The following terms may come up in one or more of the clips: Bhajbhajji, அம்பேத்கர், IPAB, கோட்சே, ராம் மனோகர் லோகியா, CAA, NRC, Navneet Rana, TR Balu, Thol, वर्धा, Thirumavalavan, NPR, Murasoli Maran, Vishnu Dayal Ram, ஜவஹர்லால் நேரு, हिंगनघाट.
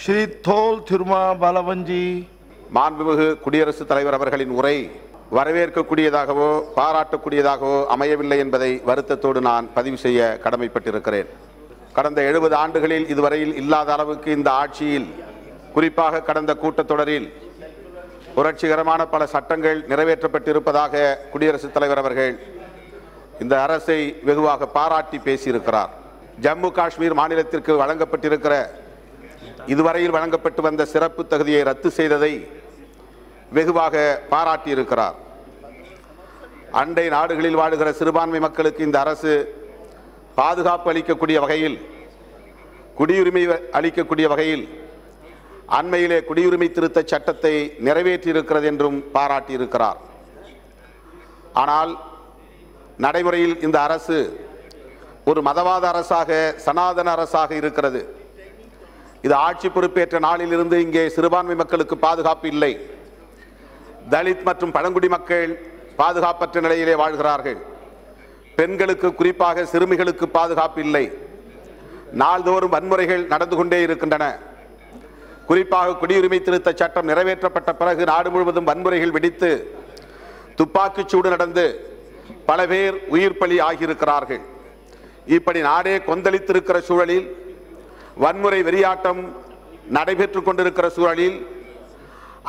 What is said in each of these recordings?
Shri Thol Thiruma Balavanji, Manbu Kudiras Taravarkalin Uray, Varavaka Kudiadago, Parata Kudiadago, Amayavilla and Bade, Varata Todanan, Padivsea, Kadami Patirakaran. Karan the Edu with Andakalil, Idvaril, Illa Daravukin, the Archil, Kuripaha Karan the Kuta Todaril, Urachigaramana Pala Satangal, Nereveta Patirupada, Kudiras Taravarkal, in the Arasai, Veduaka Parati Pesirakarar, Jammu Kashmir, Manilatirka, Valanga Patirakare. இதுவரையில் வழங்கப்பட்டு வந்த சிறப்பு தகுதியை ரத்து செய்ததை வெகுவாக பாராட்டி இருக்கிறார். அண்டை நாடுகளில் வாழுகிற சிறுபான்மை மக்களுக்கு இந்த அரசு பாதுகாப்பு அளிக்கக்கூடிய வகையில் குடியுரிமை அளிக்கக்கூடிய வகையில் அண்மையிலே குடியுரிமை திருத்த சட்டத்தை நிறைவேற்றி இருக்கிறது என்றும் பாராட்டி இருக்கிறார். ஆனால் நடைமுறையில் இந்த அரசு ஒரு மதவாத அரசாக சனாதன அரசாக இருக்கிறது. இது ஆட்சி பொறுப்பேற்ற நாளிலிருந்து இங்கே சிறுபான்மை மக்களுக்கு பாதுகாப்பு இல்லை. தலித் மற்றும் பழங்குடி மக்கள் பாதுகாப்பற்ற நிலையிலே வாழ்கிறார்கள். பெண்களுக்கு குறிப்பாக சிறுமிகளுக்கு பாதுகாப்பு இல்லை. நாள்தோறும் வன்முறைகள் நடந்து கொண்டே இருக்கின்றன. குறிப்பாக குடியுரிமை திருத்த சட்டம் நிறைவேற்றப்பட்ட பிறகு நாடு முழுவதும் வன்முறைகள் வெடித்து துப்பாக்கிச் சூடு நடந்து பல பேர் உயிர் பலி ஆகியிருக்கிறார்கள். இப்படி நாடே கொந்தளித்திருக்கிற சூழலில் வன்முறை வெறியாட்டம் நடைபெற்று கொண்டிருக்கிற சூழலில்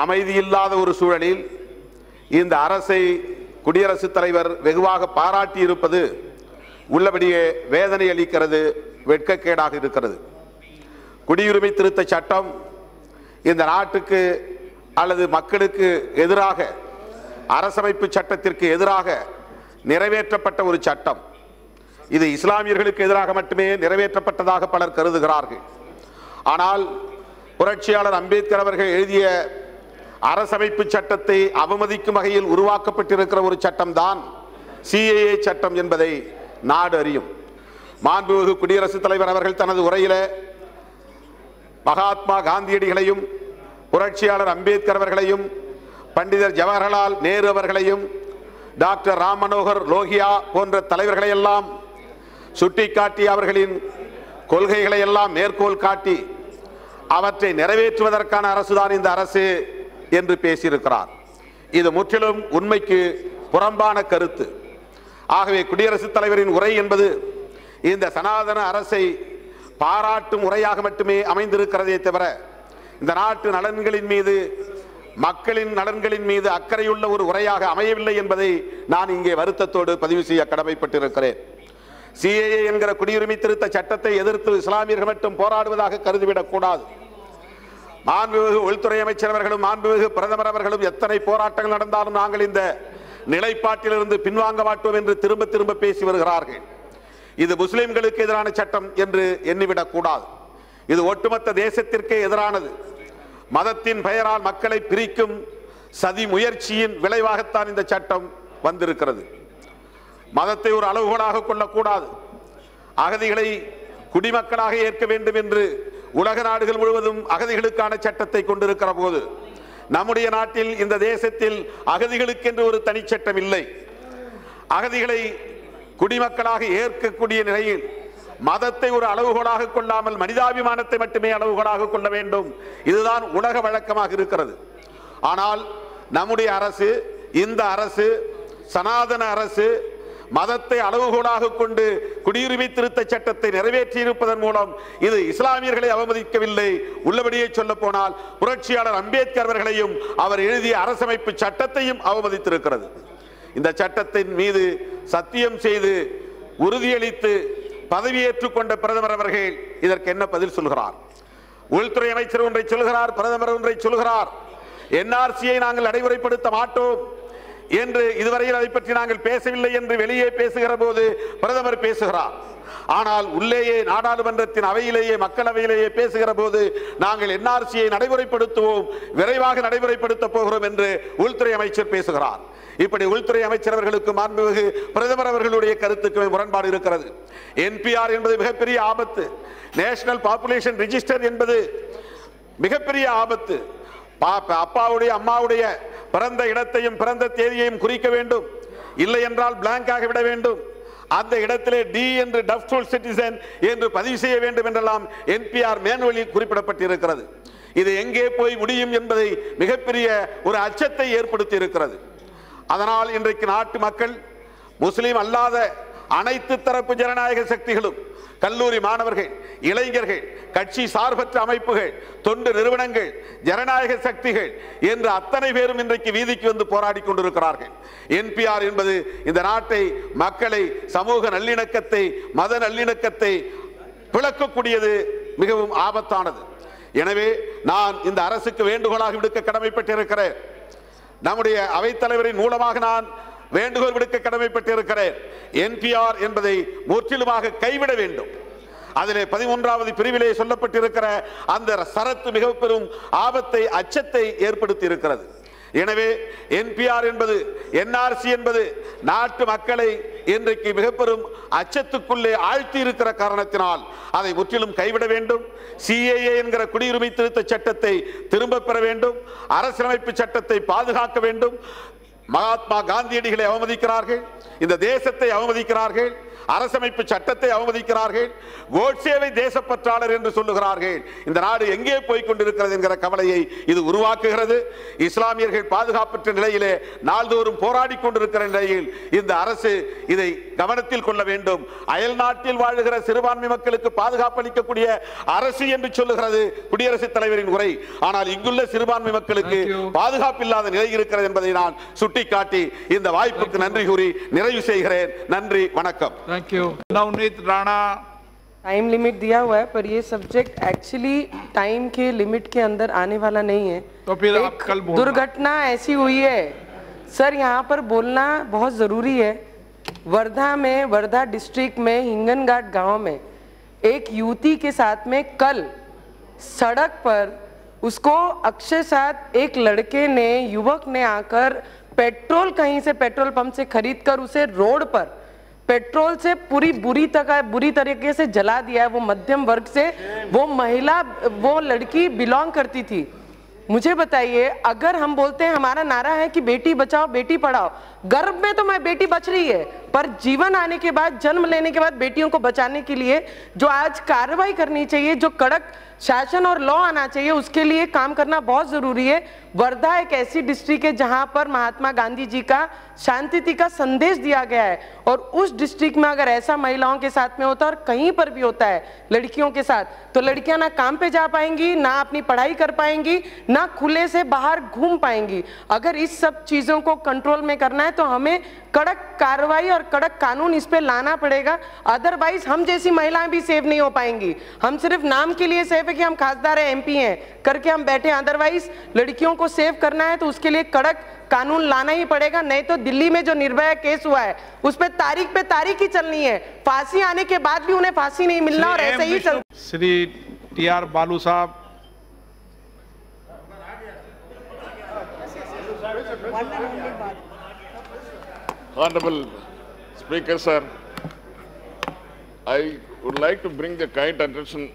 அமைதியில்லாத ஒரு சூழலில் இந்த அரசை குடியரசுத் தலைவர் வெகுவாக பாராட்டி இருப்பது உள்ளபடியே வேதனை அளிக்கிறது, வெட்கக்கேடாக இருக்கிறது. குடியுரிமை திருத்த சட்டம் இந்த நாட்டுக்கு அல்லது மக்களுக்கு எதிராக அரசமைப்பு சட்டத்திற்கு எதிராக நிறைவேற்றப்பட்ட ஒரு சட்டம். இது இஸ்லாமியர்களுக்கு எதிராக மட்டுமே நிறைவேற்றப்பட்டதாக பலர் கருதுகிறார்கள். ஆனால் புரட்சியாளர் அம்பேத்கர் அவர்கள் எழுதிய அரசமைப்பு சட்டத்தை அவமதிக்கும் வகையில் உருவாக்கப்பட்டிருக்கிற ஒரு சட்டம்தான் CAA சட்டம் என்பதை நாடு அறியும். மாண்புமிகு குடியரசுத் தலைவர் அவர்கள் தனது உரையிலே மகாத்மா காந்தியடிகளையும் புரட்சியாளர் அம்பேத்கர் அவர்களையும் பண்டிதர் ஜவஹர்லால் நேரு அவர்களையும் டாக்டர் ராம் மனோகர் லோகியா போன்ற தலைவர்களையெல்லாம் சுட்டிக்காட்டி அவர்களின் கொள்கைகளை எல்லாம் மேற்கோள் காட்டி அவற்றை நிறைவேற்றுவதற்கான அரசுதான் இந்த அரசு என்று பேசியிருக்கிறார். இது முற்றிலும் உண்மைக்கு புறம்பான கருத்து. ஆகவே குடியரசுத் தலைவரின் உரை என்பது இந்த சனாதன அரசை பாராட்டும் உரையாக மட்டுமே அமைந்திருக்கிறதே தவிர இந்த நாட்டு நலன்களின் மீது மக்களின் நலன்களின் மீது அக்கறையுள்ள ஒரு உரையாக அமையவில்லை என்பதை நான் இங்கே வருத்தத்தோடு பதிவு செய்ய கடமைப்பட்டிருக்கிறேன். CAA என்கிற குடியுரிமை திருத்த சட்டத்தை எதிர்த்து இஸ்லாமியர்கள் மட்டும் போராடுவதாக கருதிவிடக்கூடாது. மாண்புமிகு உள்துறை அமைச்சர் அவர்களும் மாண்புமிகு பிரதமர் அவர்களும் எத்தனை போராட்டங்கள் நடந்தாலும் நாங்கள் இந்த நிலைப்பாட்டிலிருந்து பின்வாங்க மாட்டோம் என்று திரும்ப திரும்ப பேசி வருகிறார்கள். இது முஸ்லிம்களுக்கு எதிரான சட்டம் என்று எண்ணிவிடக்கூடாது. இது ஒட்டுமொத்த தேசத்திற்கே எதிரானது. மதத்தின் பெயரால் மக்களை பிரிக்கும் சதி முயற்சியின் விளைவாகத்தான் இந்த சட்டம் வந்திருக்கிறது. மதத்தை ஒரு அளவுகோலாக கொள்ளக்கூடாது. அகதிகளை குடிமக்களாக ஏற்க வேண்டும் என்று உலக நாடுகள் முழுவதும் அகதிகளுக்கான சட்டத்தை கொண்டிருக்கிற போது நம்முடைய நாட்டில் இந்த தேசத்தில் அகதிகளுக்கென்று ஒரு தனிச்சட்டம் இல்லை. அகதிகளை குடிமக்களாக ஏற்கக்கூடிய நிலையில் மதத்தை ஒரு அளவுகோலாக கொள்ளாமல் மனிதாபிமானத்தை மட்டுமே அளவுகோலாக கொள்ள வேண்டும். இதுதான் உலக வழக்கமாக இருக்கிறது. ஆனால் நம்முடைய அரசு, இந்த அரசு, சனாதன அரசு மதத்தை அளவுகோலாக கொண்டு குடியுரிமை திருத்த சட்டத்தை நிறைவேற்றி இருப்பதன் மூலம் இது இஸ்லாமியர்களை அவமதிக்கவில்லை. உள்ளபடியே சொல்ல போனால் புரட்சியாளர் அம்பேத்கர் அவர்களையும் அவர் எழுதிய அரசமைப்பு சட்டத்தையும் அவமதித்திருக்கிறது. இந்த சட்டத்தின் மீது சத்தியம் செய்து உறுதியளித்து பதவியேற்றுக் கொண்ட பிரதமர் அவர்கள் இதற்கு என்ன பதில் சொல்கிறார்? உள்துறை அமைச்சர் ஒன்றை சொல்கிறார், பிரதமர் ஒன்றை சொல்கிறார். NRCயை நாங்கள் நடைமுறைப்படுத்த மாட்டோம் என்று இதுவரையில் அதை பற்றி நாங்கள் பேசவில்லை என்று வெளியே பேசுகிற போது பிரதமர் பேசுகிறார். ஆனால் உள்ளேயே நாடாளுமன்றத்தின் அவையிலேயே மக்களவையிலேயே பேசுகிற போது நாங்கள் NRCயை நடைமுறைப்படுத்துவோம், விரைவாக நடைமுறைப்படுத்த போகிறோம் என்று உள்துறை அமைச்சர் பேசுகிறார். இப்படி உள்துறை அமைச்சர் அவர்களுக்கு மாண்புமிகு பிரதமர் அவர்களுடைய கருத்துக்கு முரண்பாடு இருக்கிறது. NPR என்பது மிகப்பெரிய ஆபத்து. நேஷனல் பாப்புலேஷன் ரிஜிஸ்டர் என்பது மிகப்பெரிய ஆபத்து. அப்பாவுடைய அம்மாவுடைய பிறந்த இடத்தையும் பிறந்த தேதியையும் குறிக்க வேண்டும், இல்லை என்றால் பிளாங்காக விட வேண்டும். At the Edathle D and the Duffel citizen, in the Padisha Vendalam, NPR manually Kuripatapatirikra. If the Enge Poi, Budim Yambadi, Mikapiria, or Acheta Yerputirakra. Adanal in Rikinat Makal, Muslim Allah, Anaitu Tarapujanaka Sekti Hilu, Kaluri Manavarhead, Yelagerhead, Kachi Sarfat Amaipuhead, Thunder Rivanangate, Jaranaka Sekti Head, in the Atani Verum in the Kividiku and the Poradi Kundukarhead, NPR in Badi, in the Nate, Makale, Samuhan Alina Kate, Madan Alina Kate, Pulakukudia, Mikam Abatana. எனவே நான் இந்த அரசுக்கு வேண்டுகோளாக விடுக்க கடமைப்பட்டிருக்கிறேன். நம்முடைய அவைத் தலைவரின் மூலமாக நான் வேண்டுகோள் விடுக்க கடமைப்பட்டிருக்கிறேன். NPR என்பதை முற்றிலுமாக கைவிட வேண்டும். அதிலே 11வது பிரிவிலே சொல்லப்பட்டிருக்கிற அந்த சரத்து மிகப் பெரும் ஆபத்தை அச்சத்தை ஏற்படுத்தி இருக்கிறது. எனவே NPR என்பது NRC என்பது நாட்டு மக்களை இன்றைக்கு மிகப்பெரும் அச்சத்துக்குள்ளே ஆழ்த்தி இருக்கிற காரணத்தினால் அதை முற்றிலும் கைவிட வேண்டும். CAA என்கிற குடியுரிமை திருத்த சட்டத்தை திரும்பப் பெற வேண்டும். அரசியலமைப்பு சட்டத்தை பாதுகாக்க வேண்டும். மகாத்மா காந்தியடிகளை அவமதிக்கிறார்கள். இந்த தேசத்தை அவமதிக்கிறார்கள். அரசமைப்பு சட்டத்தை அவமதிக்கிறார்கள். கோட்சேவை தேசப்பற்றாளர் என்று சொல்லுகிறார்கள். இந்த நாடு எங்கே போய் கொண்டிருக்கிறது என்கிற கவலையை இது உருவாக்குகிறது. இஸ்லாமியர்கள் பாதுகாப்பற்ற நிலையிலே நாள்தோறும் போராடி கொண்டிருக்கிற நிலையில் இந்த அரசு இதை கவனத்தில் கொள்ள வேண்டும். அயல் நாட்டில் வாழுகிற சிறுபான்மை மக்களுக்கு பாதுகாப்பு அளிக்கக்கூடிய அரசு என்று சொல்லுகிறது குடியரசுத் தலைவரின் உரை. ஆனால் இங்குள்ள சிறுபான்மை மக்களுக்கு பாதுகாப்பு இல்லாத நிலை இருக்கிறது என்பதை நான் சுட்டிக்காட்டி இந்த வாய்ப்புக்கு நன்றி கூறி நிறைவு செய்கிறேன். நன்றி, வணக்கம். Thank you. Navneet Rana. Time limit दिया हुआ है पर ये subject actually time के limit के अंदर आने वाला नहीं है. तो फिर आप कल बोलना. दुर्घटना ऐसी हुई है. सर यहाँ पर बोलना बहुत ज़रूरी है. वर्धा में, वर्धा डिस्ट्रिक्ट में, हिंगनघाट गांव में एक युवती के साथ में कल सड़क पर उसको अक्षरशः एक लड़के ने, युवक ने आकर पेट्रोल कहीं से पेट्रोल पंप से खरीदकर उसे रोड पर पेट्रोल से पूरी बुरी तरीके से जला दिया है. वो मध्यम वर्ग से वो महिला, वो लड़की बिलोंग करती थी. मुझे बताइए, अगर हम बोलते हैं, हमारा नारा है कि बेटी बचाओ बेटी पढ़ाओ. गर्भ में तो मैं बेटी बच रही है, पर जीवन आने के बाद, जन्म लेने के बाद बेटियों को बचाने के लिए जो आज कार्रवाई करनी चाहिए, जो कड़क शासन और लॉ आना चाहिए, उसके लिए काम करना बहुत ज़रूरी है. वर्धा एक ऐसी डिस्ट्रिक्ट है जहाँ पर महात्मा गांधी जी का शांति का संदेश दिया गया है, और उस डिस्ट्रिक्ट में अगर ऐसा महिलाओं के साथ में होता है, और कहीं पर भी होता है लड़कियों के साथ, तो लड़कियां ना काम पे जा पाएंगी, ना अपनी पढ़ाई कर पाएंगी, ना खुले से बाहर घूम पाएंगी. अगर इस सब चीज़ों को कंट्रोल में करना है तो हमें कड़क कार्रवाई और कड़क कानून इस पे लाना पड़ेगा. अदरवाइज हम जैसी महिलाएं भी सेव नहीं हो पाएंगी. हम सिर्फ नाम के लिए सेव है कि हम खासदार हैं, MP हैं करके हम बैठे. अदरवाइज लड़कियों को सेव करना है तो उसके लिए कड़क कानून लाना ही पड़ेगा. नहीं तो दिल्ली में जो निर्भया केस हुआ है उस पे तारीख ही चलनी है. फांसी आने के बाद भी उन्हें फांसी नहीं मिलना और ऐसे ही चल. श्री TR बालू साहब. Honorable Speaker, sir, I would like to bring the kind attention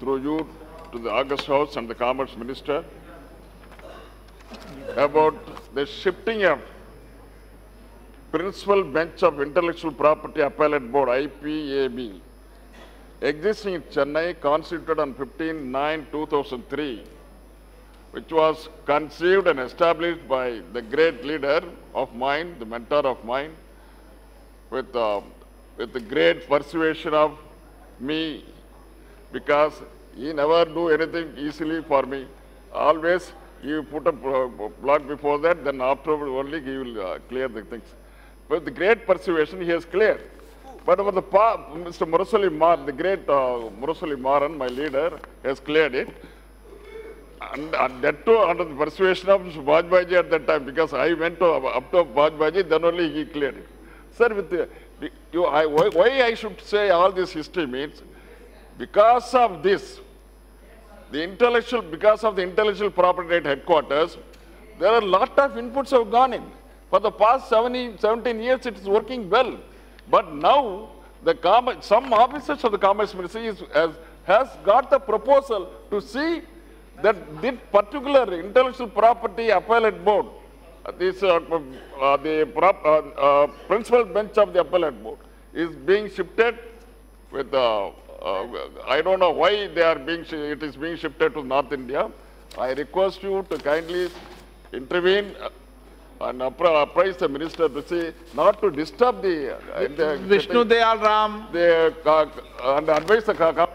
through you to the August House and the Commerce Minister about the shifting of principal bench of Intellectual Property Appellate Board, IPAB, existing in Chennai, constituted on 15/9/2003, which was conceived and established by the great leader of mine, the mentor of mine, with the great persuasion of me, because he never do anything easily for me. Always he put a block before that, then afterward only he will clear the things. With the great persuasion he has cleared. But over the past, Mr. Murasoli Maran, the great Murasoli Maran, my leader, has cleared it. And that too under the persuasion of Mr. Bhajbhajji at that time, because I went to, up to Bhajbhajji, then only he cleared it. Sir, with the, why I should say all this history means, because of this, because of the Intellectual Property Right Headquarters, there are a lot of inputs have gone in. For the past 17 years, it is working well. But now, the some officers of the Commerce Ministry has got the proposal to see that this particular Intellectual Property Appellate Board the principal bench of the appellate board is being shifted with I don't know why they are being it is being shifted to North India. I request you to kindly intervene and apprise the minister to say not to disturb the Vishnu Dayal Ram and advise the